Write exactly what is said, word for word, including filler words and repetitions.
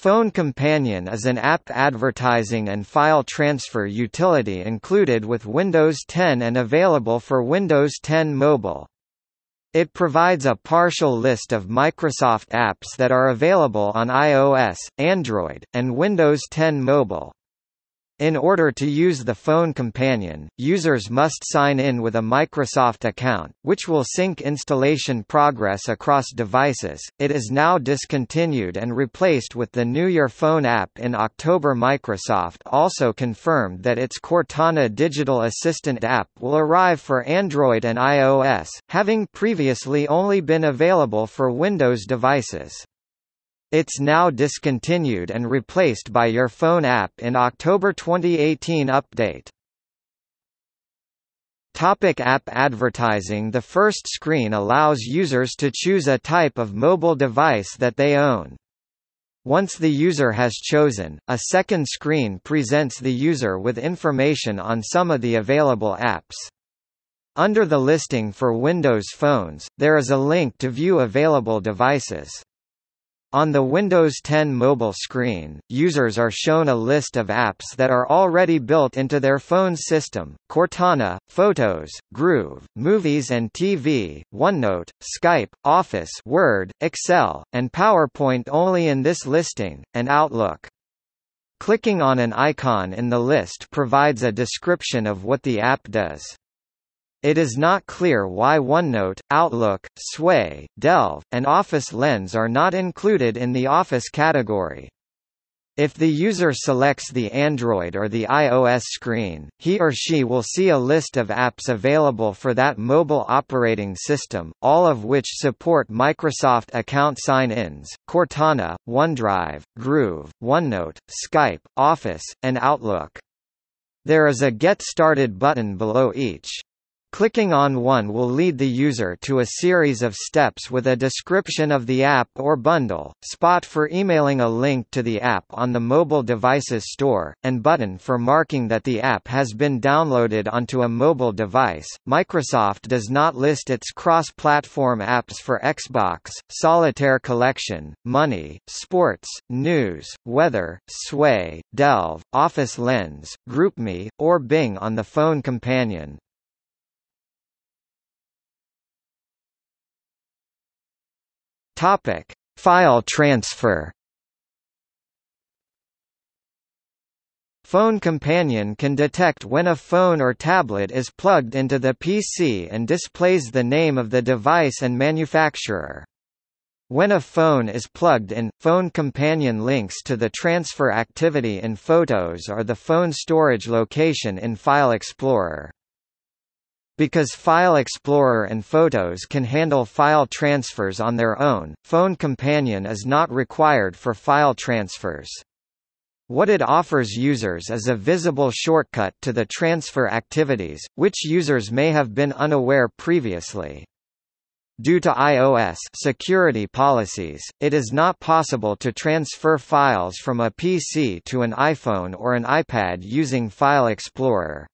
Phone Companion is an app advertising and file transfer utility included with Windows ten and available for Windows ten Mobile. It provides a partial list of Microsoft apps that are available on iOS, Android, and Windows ten Mobile. In order to use the Phone Companion, users must sign in with a Microsoft account, which will sync installation progress across devices. It is now discontinued and replaced with the new Your Phone app in October. Microsoft also confirmed that its Cortana digital assistant app will arrive for Android and iOS, having previously only been available for Windows devices. It's now discontinued and replaced by Your Phone app in October twenty eighteen update. Topic app advertising. The first screen allows users to choose a type of mobile device that they own. Once the user has chosen, a second screen presents the user with information on some of the available apps. Under the listing for Windows phones, there is a link to view available devices. On the Windows ten mobile screen, users are shown a list of apps that are already built into their phone system: Cortana, Photos, Groove, Movies and T V, OneNote, Skype, Office, Word, Excel, and PowerPoint only in this listing, and Outlook. Clicking on an icon in the list provides a description of what the app does. It is not clear why OneNote, Outlook, Sway, Delve, and Office Lens are not included in the Office category. If the user selects the Android or the iOS screen, he or she will see a list of apps available for that mobile operating system, all of which support Microsoft Account sign-ins: Cortana, OneDrive, Groove, OneNote, Skype, Office, and Outlook. There is a Get Started button below each. Clicking on one will lead the user to a series of steps with a description of the app or bundle, spot for emailing a link to the app on the mobile devices store, and button for marking that the app has been downloaded onto a mobile device. Microsoft does not list its cross-platform apps for Xbox, Solitaire Collection, Money, Sports, News, Weather, Sway, Delve, Office Lens, GroupMe, or Bing on the Phone Companion. Topic: File transfer. Phone Companion can detect when a phone or tablet is plugged into the P C and displays the name of the device and manufacturer. When a phone is plugged in, Phone Companion links to the transfer activity in Photos or the phone storage location in File Explorer. Because File Explorer and Photos can handle file transfers on their own, Phone Companion is not required for file transfers. What it offers users is a visible shortcut to the transfer activities, which users may have been unaware previously. Due to iOS security policies, it is not possible to transfer files from a P C to an iPhone or an iPad using File Explorer.